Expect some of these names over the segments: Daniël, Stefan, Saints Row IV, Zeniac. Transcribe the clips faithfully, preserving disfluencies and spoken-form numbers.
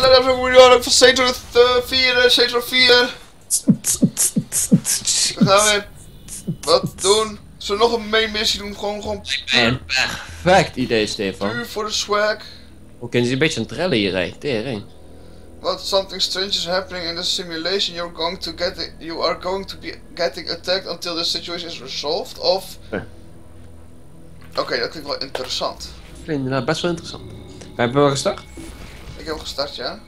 dan heb ik miljoen van sector vier, sector vier. We gaan weer. Wat doen? Zullen we nog een main missie doen? Gewoon, gewoon. Een perfect idee, Stefan. Puur voor de swag. Hoe kunnen ze een beetje aan het rellen hier rijden? Tering. What, something strange is happening in the simulation. You're going to get it. You are going to be getting attacked until the situation is resolved. Of. Huh. Oké, okay, dat klinkt wel interessant. Ik vind het nou best wel interessant. Wij hebben wel gestart? Ik heb gestart, ja.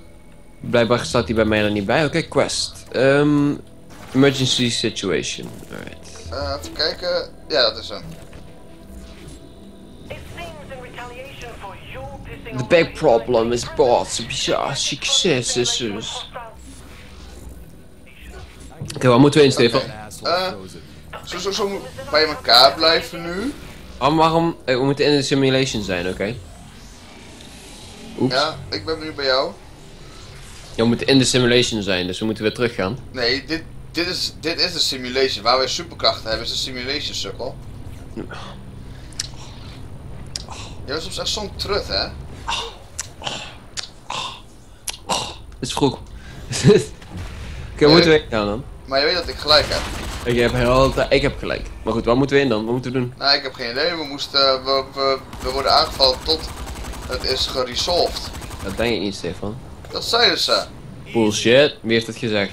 Blijkbaar staat die bij mij er niet bij. Oké, okay, quest. Um, emergency situation. Alright. Uh, even kijken. Ja, dat is hem. The big problem is bots, bizarre succes is dus. Oké, okay, waar moeten we in, Stefan? Okay. Uh, zo, zo, zo bij elkaar blijven nu. Oh, waarom? Hey, we moeten in de simulation zijn, oké? Okay? Ja, ik ben nu bij jou. Ja, we moeten in de simulation zijn, dus we moeten weer terug gaan. Nee, dit, dit, is, dit is de simulation. Waar wij superkrachten hebben is de simulation, sukkel. Ja. Je was soms echt zo'n trut, hè? Oh, oh, oh, oh. Het is vroeg. Oké, okay, we moeten we in gaan dan? Maar je weet dat ik gelijk heb. Ik heb heel de... ik heb gelijk. Maar goed, waar moeten we in dan? Wat moeten we doen? Nou, ik heb geen idee. We moesten... We, we, we worden aangevallen tot het is geresolved. Dat denk ik niet, Stefan. Dat zeiden ze. Bullshit. Wie heeft het gezegd?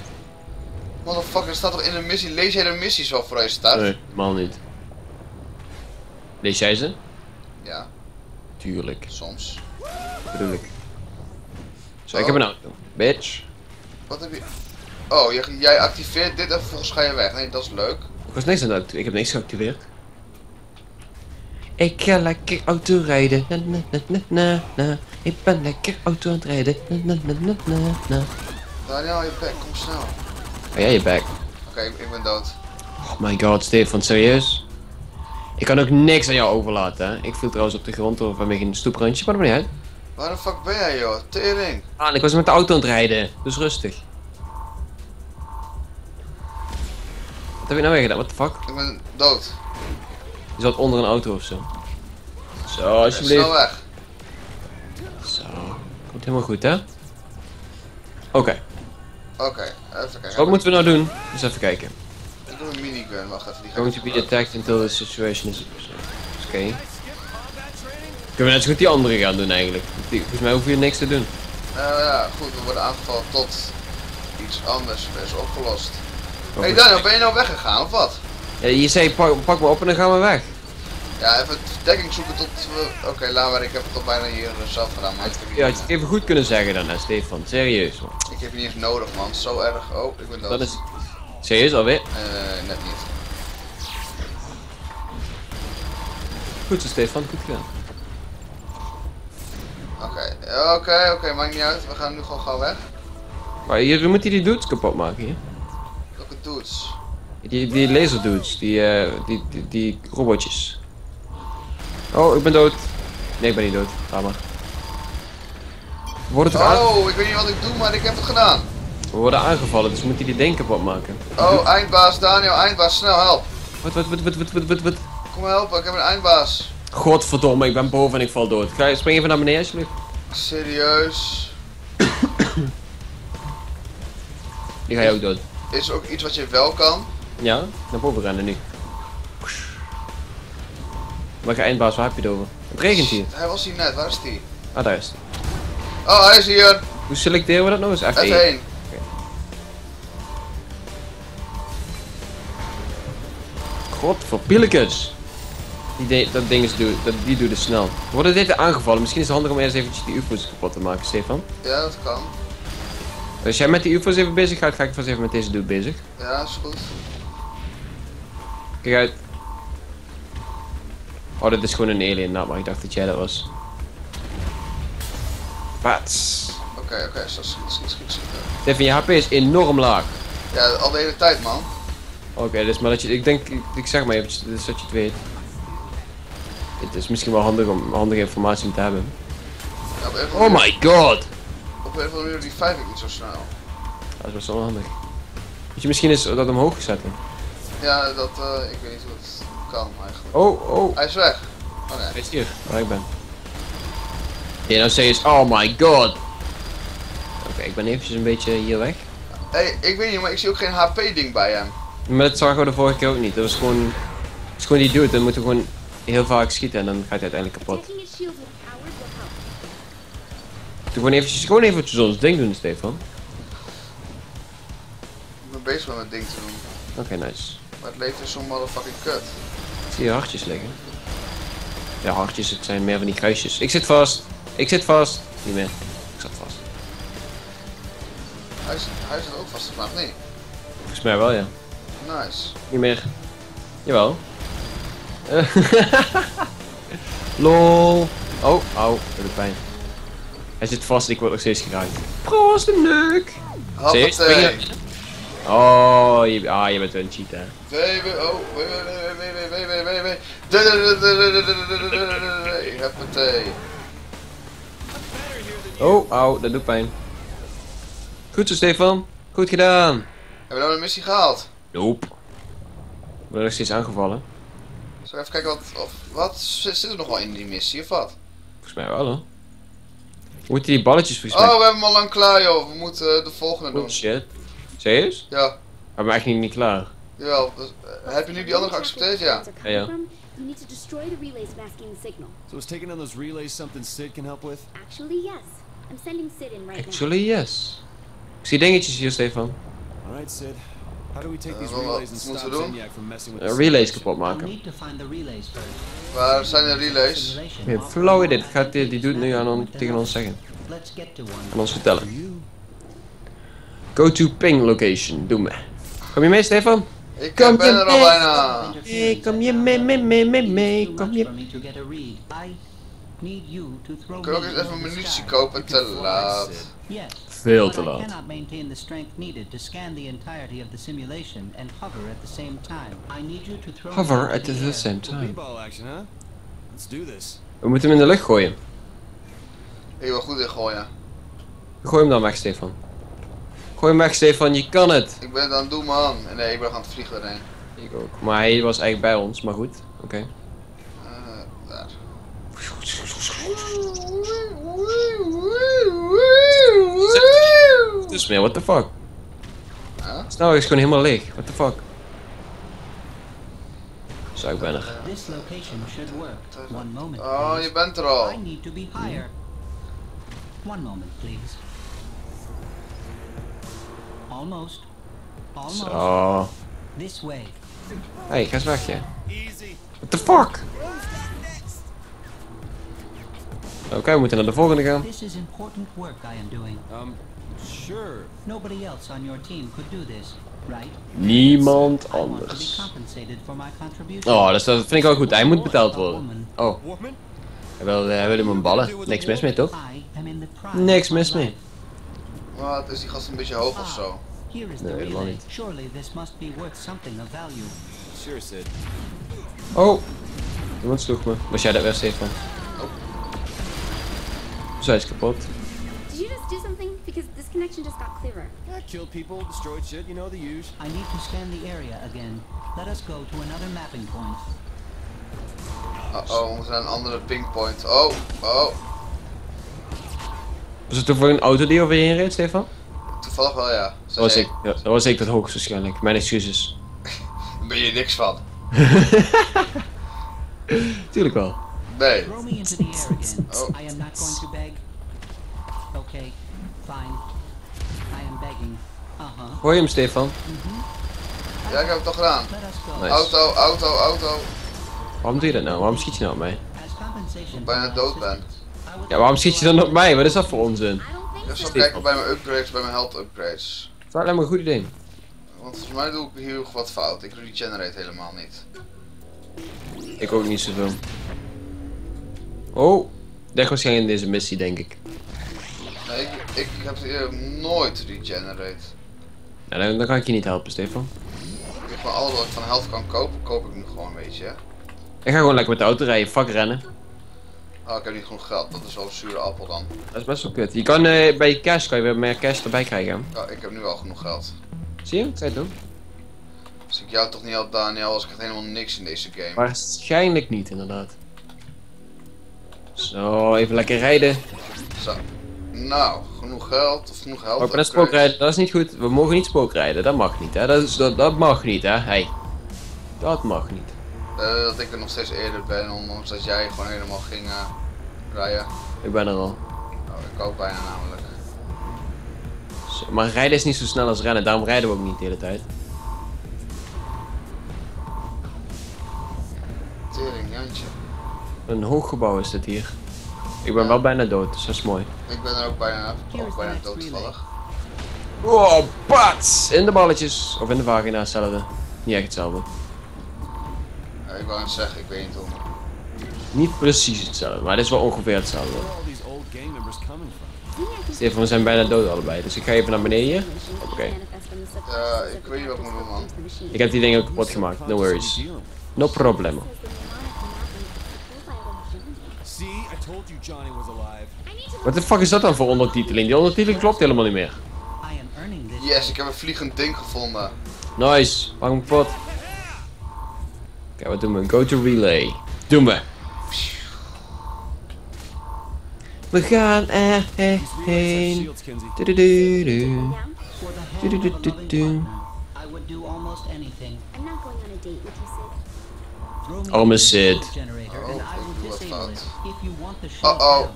Motherfucker, staat toch in de missie? Lees jij de missie zo voor je staat? Nee, helemaal niet. Lees jij ze? Ja. Tuurlijk. Soms. Bedoel ik. Zo, oh. Ik heb een auto. Bitch. Wat heb je... Oh, jij activeert dit en vervolgens ga je weg. Nee, dat is leuk. Ik was niks aan het activeren. Ik heb niks geactiveerd. Ik ga lekker auto rijden. Na, na, na, na, na. Ik ben lekker auto aan het rijden. Na, na, na, na, na. Daniël, je bek. Kom snel. Oh, jij je bek. Oké, okay, ik ben dood. Oh my god, Stefan. Serieus? Ik kan ook niks aan jou overlaten, hè? Ik viel trouwens op de grond of waarmee in een stoeprandje, maar dat maakt niet uit. Waar de fuck ben jij, joh? Tering. Ah, ik was met de auto aan het rijden. Dus rustig. Wat heb je nou weer gedaan? What the fuck? Ik ben dood. Je zat onder een auto ofzo. Zo, alsjeblieft. Snel weg. Zo. Komt helemaal goed, hè? Oké. Okay. Oké, okay, even kijken. Wat moeten we nou doen? Dus even kijken. Ik doe een minigun, wacht even. Die going to be attacked until the situation is... Oké. Okay. Kunnen we net zo goed die andere gaan doen eigenlijk? Volgens mij hoeven we hier niks te doen. Nou uh, ja, goed. We worden aangevallen tot iets anders is opgelost. Hé hey, Daniël, ben je nou weggegaan of wat? Ja, je zei pak, pak me op en dan gaan we weg. Ja, even dekking zoeken tot we... Oké, okay, laat maar. Ik heb het al bijna hier zelf gedaan, man. Ja, had je het even goed kunnen zeggen dan, hè, Stefan. Serieus, man. Ik heb je niet eens nodig, man. Zo erg. Oh, ik ben dood. Dat is... Serieus alweer? Uh, net niet. Goed zo, Stefan. Goed gedaan. Oké, okay. oké, okay, oké. Okay. Maakt niet uit. We gaan nu gewoon gauw weg. Maar hier moet hij die dudes kapot maken, hier. Welke dudes? Die, die laser dudes, die, uh, die, die, die robotjes. Oh, ik ben dood. Nee, ik ben niet dood. Ga maar. Wordt het oh, ik weet niet wat ik doe, maar ik heb het gedaan. We worden aangevallen, dus moet hij die denken wat maken. Oh, eindbaas, Daniël, eindbaas, snel, help. Wat, wat, wat, wat, wat, wat, wat? Kom me helpen, ik heb een eindbaas. Godverdomme, ik ben boven en ik val dood. Ga, spring even naar beneden, alsjeblieft. Serieus? Die ga je ook dood. Is er ook iets wat je wel kan? Ja, naar boven rennen nu. Welke eindbaas, waar heb je het over? Het regent hier. Hij was hier net, waar is die? Ah, daar is hij. Oh, hij is hier. Hoe selecteren we dat nou eens? F één. God, voor pielekes. Die dat ding is doe, dat, die doet het snel. We worden dit aangevallen. Misschien is het handig om eerst eventjes die ufo's kapot te maken, Stefan. Ja, dat kan. Als jij met die ufo's even bezig gaat, ga ik vast even met deze dude bezig. Ja, is goed. Kijk uit. Oh, dit is gewoon een alien, nou, maar ik dacht dat jij dat was. Pats. Oké, okay, oké, okay, zo schiet, schiet, schiet, schiet. Stefan, je H P is enorm laag. Ja, al de hele tijd, man. Oké, okay, dus maar dat je, ik denk, ik, ik zeg maar eventjes, dus dat je het weet. Het is misschien wel handig om handige informatie om te hebben. Ja, oh manier, my god! Op een of andere manier die vijf ik niet zo snel. Dat is best wel handig. Moet je misschien eens dat omhoog zetten? Ja, dat, uh, ik weet niet hoe het kan eigenlijk. Oh, oh! Hij is weg! Oh nee. Hij is hier, waar ik ben. Ja, nou zeg eens, oh my god! ik ben eventjes een beetje hier weg. Hé, hey, ik weet niet, maar ik zie ook geen H P-ding bij hem. Maar dat zagen we de vorige keer ook niet. Dat was gewoon, dat is gewoon die dude. Dan moeten we gewoon heel vaak schieten en dan gaat hij uiteindelijk kapot. Doe gewoon eventjes, gewoon eventjes ons ding doen, Stefan. Ik ben bezig met mijn ding te doen. Oké, okay, nice. Maar het leeft dus zo'n motherfucking kut. Zie je hartjes liggen? Ja, hartjes, het zijn meer van die kruisjes. Ik zit vast. Ik zit vast. Niet meer. Ik zat vast. Hij zit, hij zit ook vast, maar nee. Volgens mij wel, ja. Nice. Niet meer. Jawel. Uh, Lol. Oh, au, oh, dat doet pijn. Hij zit vast, ik word nog steeds geraakt. Proost, een leuk. Serieus? Oh, je, ah, je bent een cheat, hè. Ik heb een thee. Oh, au, dat doet pijn. Goed zo, Stefan. Goed gedaan. Hebben we nou een missie gehaald? Nope. We worden nog steeds aangevallen. Zal ik even kijken wat, of, wat... Zit er nog wel in die missie, of wat? Volgens mij wel, hoor. We moeten die balletjes volgens mij... Oh, we hebben hem al lang klaar, joh. We moeten de volgende doen. Oh, shit. Serieus? Ja. Maar we hebben eigenlijk niet klaar. Jawel. Dus, uh, heb je nu die andere geaccepteerd? Ja. Ja, ja. You need to destroy the relay's masking signal. So is taking on those relays something Sid can help with? Actually yes. I'm sending Sid in right now. Actually yes. Ik zie dingetjes hier, Stefan. Alright, Sid. How do we take uh, these relays and stop Zeniac from messing with the uh, relays kapot maken? Waar zijn de relays? Geen flauw idee. Dit gaat die, die doet nu aan on, tegen ons zeggen. Aan ons vertellen. Go to ping location. Doe me. Kom je mee, Stefan? Ik kom ben je er mee. Al bijna. Hey, kom je mee, mee, mee, mee, mee. Kom je. Ik kan ook eens even munitie kopen. Te laat. Veel te laat. Hover at the same time. We moeten hem in de lucht gooien. Ik wil goed in gooien. Gooi hem dan weg, Stefan. Gooi hem weg, Stefan, je kan het! Ik ben het aan het doen, man. Nee, ik ben aan het vliegen, nee. Ik ook. Maar hij was eigenlijk bij ons, maar goed. Oké. Okay. Uh, daar. Dus meer, what the fuck? Huh? Snel is gewoon helemaal leeg, what the fuck? Zo, ik ben er. Oh, je bent er al. One moment, please. Almost. Almost. Zo. This way. Hey, ga eens weg, je. What the fuck? Oké, okay, we moeten naar de volgende gaan. This is important work I am doing. Um, sure. Nobody else on your team could do this, right? Niemand anders. Oh, dat vind ik wel goed. Hij moet betaald worden. Oh. Hij wil mijn ballen. Niks mis mee, toch? Niks mis mee. Wat, is die gast een beetje hoog of zo? Nee, helemaal niet. Oh! Iemand sloeg me. Was jij dat weer, Stefan? Zij is kapot. Uh-oh, we moeten naar een andere pingpoint. Oh, oh. Was het toch voor een auto die over je heen reed, Stefan? Toevallig wel, ja. Dat was ik, ja, dat was ik dat hoogst waarschijnlijk. Mijn excuses. Daar ben je niks van. Tuurlijk wel. Nee. Oh. Hoor je hem, Stefan? Ja, ik heb het toch gedaan. Nice. Auto, auto, auto. Waarom doe je dat nou? Waarom schiet je nou op mij? Omdat ik bijna dood ben. Ja, waarom schiet je dan op mij? Wat is dat voor onzin? Ik zal kijken bij mijn upgrades, bij mijn health upgrades. Dat is alleen maar een goed idee. Want volgens mij doe ik hier wat fout. Ik regenerate helemaal niet. Ik ook niet zoveel. Oh, dat is waarschijnlijk in deze missie, denk ik. Nee, ik, ik heb hier nooit regenerate. Nou, dan, dan kan ik je niet helpen, Stefan. Ik heb gewoon alles wat ik van health kan kopen, koop ik nu gewoon, weet je. Ik ga gewoon lekker met de auto rijden, fuck rennen. Oh, ik heb niet genoeg geld, dat is wel een zure appel dan. Dat is best wel kut. Je kan uh, bij je cash kan je weer meer cash erbij krijgen. Ja, ik heb nu al genoeg geld. Zie je? Wat zou je doen? Als ik jou toch niet help, Daniël, was ik echt helemaal niks in deze game. Waarschijnlijk niet, inderdaad. Zo, even lekker rijden. Zo. Nou, genoeg geld of genoeg geld. Maar dat spookrijden, dat is niet goed. We mogen niet spookrijden, dat mag niet, hè. Dat, is, dat, dat mag niet, hè. Hey. Dat mag niet. Uh, dat ik er nog steeds eerder ben, ondanks dat jij gewoon helemaal ging uh, rijden. Ik ben er al. Nou, ik ook bijna namelijk. Zo, maar rijden is niet zo snel als rennen, daarom rijden we ook niet de hele tijd. Tering, Jantje. Een hoog gebouw is dit hier. Ik ben ja. wel bijna dood, dus dat is mooi. Ik ben er ook bijna, ook bijna dood toevallig. Wow, pats! In de balletjes. Of in de vagina, hetzelfde. Niet echt hetzelfde. Ja, ik wou het zeggen, ik weet niet hoe. Niet precies hetzelfde, maar dit is wel ongeveer hetzelfde. Stefan, we zijn bijna dood allebei, dus ik ga even naar beneden. Oké. Okay. Uh, ik weet niet wat ik moet doen, man. Ik heb die dingen kapot gemaakt, no worries. No problemo. Wat de fuck is dat dan voor ondertiteling? Die ondertiteling klopt helemaal niet meer. Yes, ik heb een vliegend ding gevonden. Nice, pak hem kapot. Kijk, wat doen we? Go to relay. Doen we. We gaan er heen. Arme Sid. Oh, oh, oh.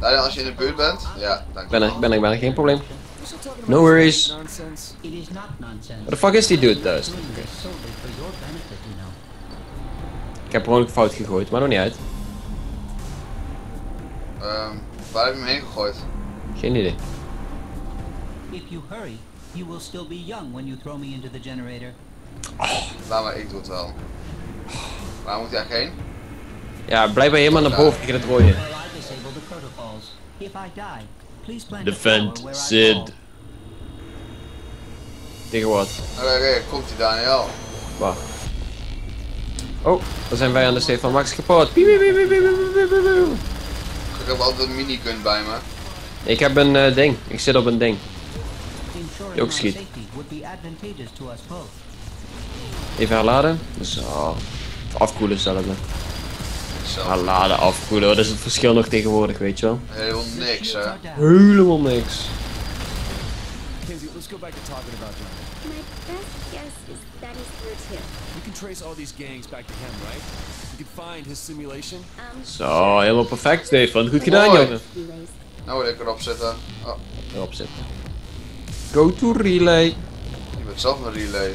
Daniël, als je in de buurt bent, ja, dankjewel. Ik ben er, ik ben er, geen probleem. No worries. What the fuck is die dude thuis? Okay. Ik heb per ongeluk fout gegooid, maar nog niet uit. Um, waar heb je hem heen gegooid? Geen idee. Oh. Laat maar, ik doe het wel. Waar moet jij heen? Ja, blijf maar helemaal naar boven tegen het rode. Defend Sid. Tegen wat? Oké, okay, okay, komt ie Daniël. Wacht. Oh, dan zijn wij aan de Stefan Max kapot. Piep, piep, piep, piep, piep, piep. Ik heb altijd een minigun bij me. Ik heb een uh, ding. Ik zit op een ding. Die ook schiet. Even herladen. Zo. Afkoelen zelfs. Laden afkoelen, dat is het verschil nog tegenwoordig, weet je wel? Helemaal niks, hè? Helemaal niks. Zo, helemaal perfect, Stefan. Goed gedaan, jongen. Nou wil ik erop zitten. Oh. Erop zitten. Go to relay. Je bent zelf een relay.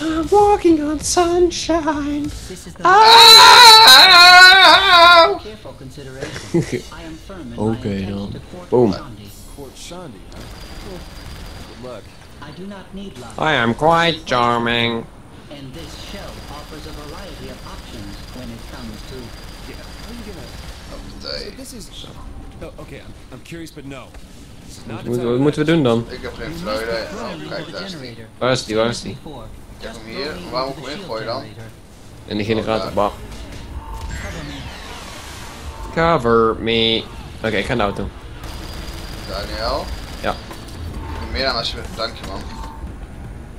I'm walking on sunshine. Ah! Oké dan. Boom. I am quite charming. And this shell offers a variety of options when it comes to. Yeah. This is. Okay, I'm curious, but no. Wat moeten we doen dan? Ik heb geen vreugde. Oh, kijk, daar is die. Waar is die? Waar is die? Ik heb hem hier, waar moet ik hem ingooien dan? In de generator, bah. Cover me. Oké, okay, ik ga naar de auto. Daniël? Ja. Ik heb meer aan als je... Dank je, man.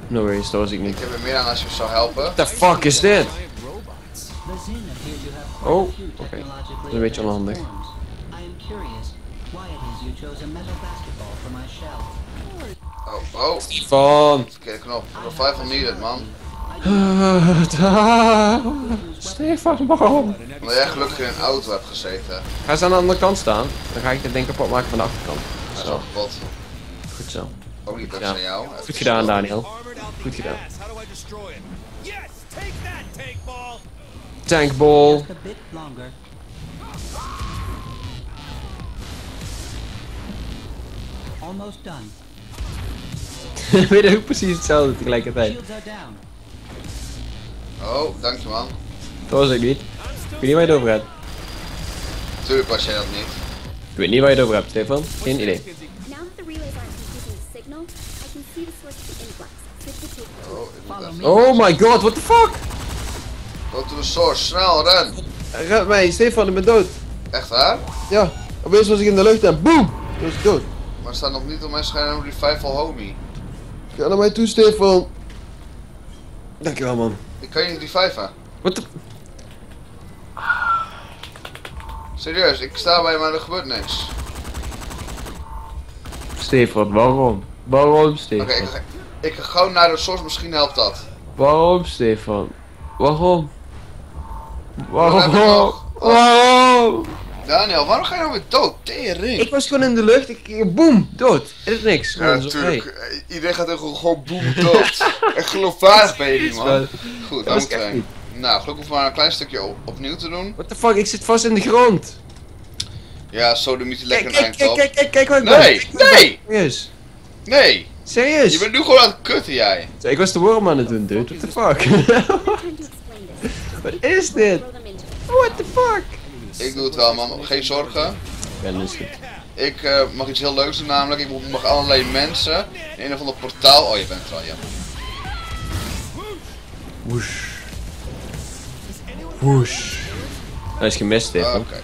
No worries, dat was ik niet. Ik heb er meer aan als je me zou helpen. What the fuck is dit? Oh, oké. Okay. Dat is een beetje onhandig. Oh, oh. Stefan! Verkeerde knop. Revival needed, man. Stefan, man. Omdat jij gelukkig in een auto hebt gezeten. Ga eens aan de andere kant staan. Dan ga ik dit ding kapot maken van de achterkant. Zo. Zo kapot. Goed zo. Ook niet dankzij ja. jou. Goed gedaan, Daniël. Goed gedaan. Tankball. Almost done. We weten ook precies hetzelfde tegelijkertijd. Oh, dank je man. Dat was ik niet. Ik weet niet waar je het over hebt. Tuurlijk was jij dat niet. Ik weet niet waar je het over hebt, Stefan. Geen idee. Oh my god, what the fuck? Go to the source, snel, ren! Red mij, Stefan, ik ben dood. Echt waar? Ja, opeens was ik in de lucht en boem! Toen was ik dood. Maar er staat nog niet op mijn scherm Revival Homie. Ga naar mij toe, Stefan. Dankjewel, man. Ik kan je niet reviven. Wat de... Serieus, ik sta bij, maar er gebeurt niks. Stefan, waarom? Waarom, Stefan? Oké, okay, ik, ik ga gewoon naar de source, misschien helpt dat. Waarom, Stefan? Waarom? Waarom? Waarom? Waarom? Daniël, waarom ga je nou weer dood? Tering. Ik was gewoon in de lucht, ik boem, dood. Er is niks. Ja, natuurlijk. Hey. Iedereen gaat er gewoon boem, dood. En geloofwaardig ben je niet, man. Goed, dat moet zijn. Nou, gelukkig hoef maar een klein stukje op opnieuw te doen. What the fuck, ik zit vast in de grond. Ja, zo de mythe lekker kijk, kijk, kijk, kijk, kijk waar ik ben. Nee, nee. Serieus. Nee. Serieus. Je bent nu gewoon aan het kutten, jij. Ik was de worm aan het doen, dude. What the fuck. Wat is dit? What the fuck. Ik doe het wel, man, geen zorgen. Ja, lustig. Ik uh, mag iets heel leuks doen, namelijk. Ik mag allerlei mensen in een of ander portaal. Oh, je bent er al, ja. Woesh. Woesh. Hij is gemist, dit. Uh, Oké. Okay.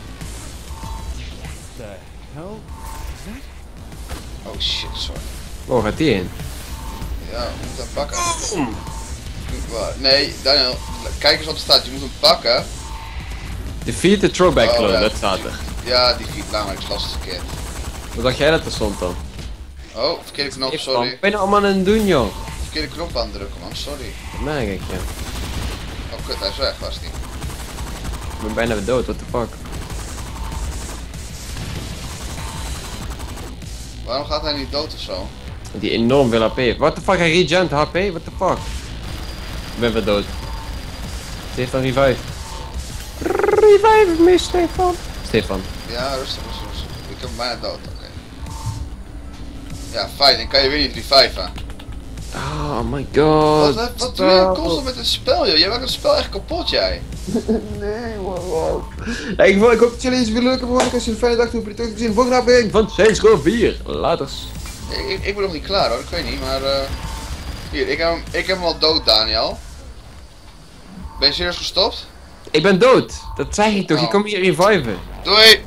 Oh shit, sorry. Oh, gaat die in? Ja, we moeten hem pakken. Nee, Daniël, kijk eens wat er staat. Je moet hem pakken. De vierde throwback oh, club, ja, dat staat er. Ja, die vier namelijk lastig keer. Wat dacht jij dat er stond dan? Oh, verkeerde knop, ik sorry. Wat ben je nou allemaal aan het doen, joh? Verkeerde knop aandrukken, man, sorry. Dat merk ik, ja. Oh, kut, hij is weg, was hij. Ik ben bijna weer dood, what the fuck. Waarom gaat hij niet dood of zo? Die enorm veel H P. What the fuck, hij regent H P? What the fuck? Ik ben weer dood. Het heeft een revive. Revive me, Stefan. Stefan. Ja, rustig, rustig, rustig. Ik heb hem bijna dood, oké. Okay. Ja, fijn, dan kan je weer niet reviven. Oh my god. Wat, wat doe je constant met het spel, joh? Jij maakt het spel echt kapot, jij. Nee, wow, wow. Ja, ik, ik hoop dat jullie iets weer leuk hebben gehad. Als je een fijne dag doet, heb je zien. Volgende aflevering van Saints Row vier. Laters. Ik, ik, ik ben nog niet klaar, hoor. Ik weet niet, maar... Uh... Hier, ik heb, hem, ik heb hem al dood, Daniël. Ben je serieus gestopt? Ik ben dood, dat zei ik toch, oh. Ik kom hier reviven. Doei!